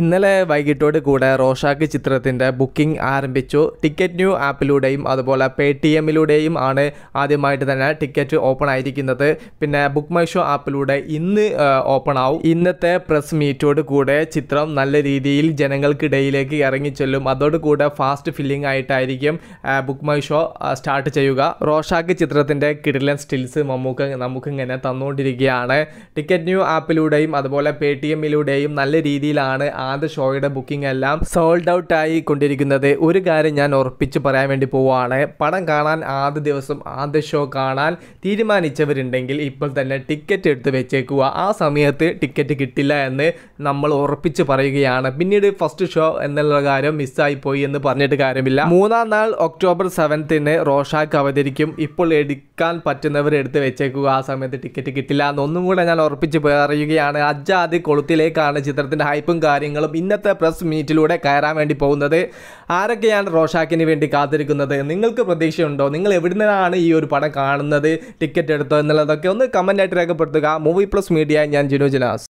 ഇന്നലെ വൈകിട്ടോട് കൂടെ റോഷാക്ക് ചിത്രത്തിന്റെ ബുക്കിംഗ് ആരംഭിച്ചു. ടിക്കറ്റ് ന്യൂ ആപ്പിലൂടെയും അതുപോലെ പേടിഎമ്മിലൂടെയും ആണ് ആദ്യമായിട്ട് തന്നെ ടിക്കറ്റ് ഓപ്പൺ ആയിരിക്കുന്നത്. പിന്നെ ബുക്ക് മൈ ഷോ ആപ്പിലൂടെ ഇന്ന് ഓപ്പൺ ആവും. ഇന്നത്തെ പ്രസ് മീറ്റോട് കൂടെ ചിത്രം നല്ല രീതിയിൽ ജനങ്ങൾക്കിടയിലേക്ക് ഇറങ്ങിച്ചെല്ലും. അതോടുകൂടെ ഫാസ്റ്റ് ഫില്ലിംഗ് ആയിട്ടായിരിക്കും ബുക്ക് മൈ ഷോ സ്റ്റാർട്ട് ചെയ്യുക. റോഷാക്ക് ചിത്രത്തിന്റെ കിടിലൻ സ്റ്റിൽസ് നമുക്കിങ്ങനെ തന്നുകൊണ്ടിരിക്കുകയാണ്. ടിക്കറ്റ് ന്യൂ ആപ്പിലൂടെയും അതുപോലെ പേടിഎമ്മിലൂടെയും നല്ല രീതിയിലാണ് ആദ്യ ഷോയുടെ ബുക്കിംഗ് എല്ലാം സോൾഡ് ഔട്ട് ആയി കൊണ്ടിരിക്കുന്നത്. ഒരു കാര്യം ഞാൻ ഉറപ്പിച്ച് പറയാൻ വേണ്ടി പോവുകയാണ്, പടം കാണാൻ ആദ്യ ദിവസം ആദ്യ ഷോ കാണാൻ തീരുമാനിച്ചവരുണ്ടെങ്കിൽ ഇപ്പോൾ തന്നെ ടിക്കറ്റ് എടുത്ത് വെച്ചേക്കുക. ആ സമയത്ത് ടിക്കറ്റ് കിട്ടില്ല എന്ന് നമ്മൾ ഉറപ്പിച്ച് പറയുകയാണ്. പിന്നീട് ഫസ്റ്റ് ഷോ എന്നുള്ള കാര്യം മിസ്സായിപ്പോയി എന്ന് പറഞ്ഞിട്ട് കാര്യമില്ല. മൂന്നാം നാൾ ഒക്ടോബർ 7 റോഷാക്ക് അവതരിക്കും. ഇപ്പോൾ എടുക്കാൻ പറ്റുന്നവർ എടുത്ത് വെച്ചേക്കുക. ആ സമയത്ത് ടിക്കറ്റ് കിട്ടില്ല എന്നൊന്നും കൂടെ ഞാൻ ഉറപ്പിച്ച് പറയുകയാണ്. അജാതി കൊളുത്തിലേക്കാണ് ചിത്രത്തിൻ്റെ ഹൈപ്പും കാര്യങ്ങളും ഇന്നത്തെ പ്രസ് മീറ്റിലൂടെ കയറാൻ വേണ്ടി പോകുന്നത്. ആരൊക്കെയാണ് റോഷാക്കിന് വേണ്ടി കാത്തിരിക്കുന്നത്? നിങ്ങൾക്ക് പ്രതീക്ഷയുണ്ടോ? നിങ്ങൾ എവിടെ നിന്നാണ് ഈ ഒരു പടം കാണുന്നത്? ടിക്കറ്റ് എടുത്തോ എന്നുള്ളതൊക്കെ ഒന്ന് കമൻ്റായിട്ട് രേഖപ്പെടുത്തുക. മൂവി പ്ലസ് മീഡിയ, ഞാൻ ജിനു ജിനാസ്.